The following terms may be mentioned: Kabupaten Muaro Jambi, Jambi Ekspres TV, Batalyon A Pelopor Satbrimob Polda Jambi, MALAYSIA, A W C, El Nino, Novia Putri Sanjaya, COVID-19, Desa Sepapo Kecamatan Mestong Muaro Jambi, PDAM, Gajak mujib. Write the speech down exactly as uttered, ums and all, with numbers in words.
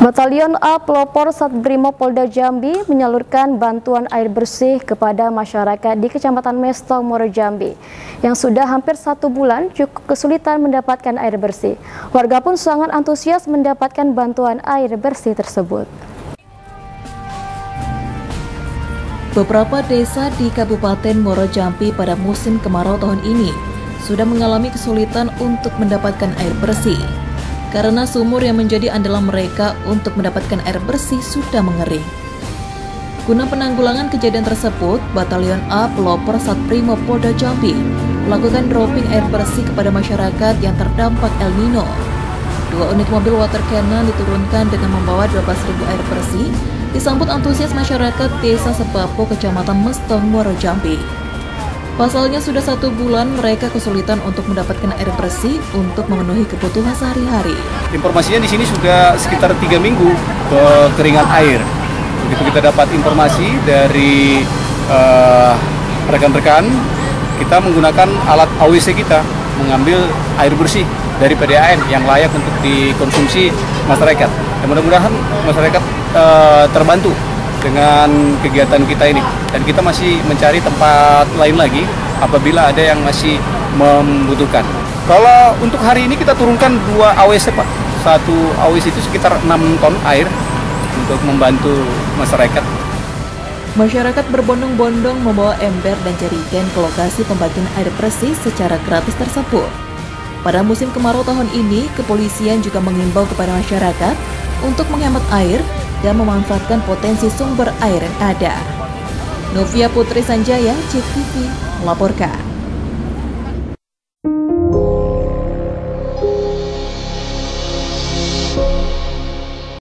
Batalyon A Pelopor Satbrimob Polda Jambi menyalurkan bantuan air bersih kepada masyarakat di Kecamatan Mestong Muaro Jambi yang sudah hampir satu bulan cukup kesulitan mendapatkan air bersih. Warga pun sangat antusias mendapatkan bantuan air bersih tersebut. Beberapa desa di Kabupaten Muaro Jambi pada musim kemarau tahun ini sudah mengalami kesulitan untuk mendapatkan air bersih, karena sumur yang menjadi andalan mereka untuk mendapatkan air bersih sudah mengering. Guna penanggulangan kejadian tersebut, Batalyon A Pelopor Satbrimob Polda Jambi melakukan dropping air bersih kepada masyarakat yang terdampak El Nino. Dua unit mobil water cannon diturunkan dengan membawa dua belas ribu air bersih, disambut antusias masyarakat Desa Sepapo Kecamatan Mestong Muaro Jambi. Pasalnya sudah satu bulan mereka kesulitan untuk mendapatkan air bersih untuk memenuhi kebutuhan sehari-hari. Informasinya di sini sudah sekitar tiga minggu kekeringan air. Begitu kita dapat informasi dari rekan-rekan, uh, kita menggunakan alat A W C kita mengambil air bersih dari P D A M yang layak untuk dikonsumsi masyarakat. Dan mudah-mudahan masyarakat uh, terbantu dengan kegiatan kita ini, dan kita masih mencari tempat lain lagi apabila ada yang masih membutuhkan. Kalau untuk hari ini kita turunkan dua A W C, Pak. Satu A W C itu sekitar enam ton air untuk membantu masyarakat. Masyarakat berbondong-bondong membawa ember dan jerigen ke lokasi pembagian air bersih secara gratis tersebut. Pada musim kemarau tahun ini, kepolisian juga mengimbau kepada masyarakat untuk menghemat air dan memanfaatkan potensi sumber air yang ada. Novia Putri Sanjaya, J E K T V, melaporkan.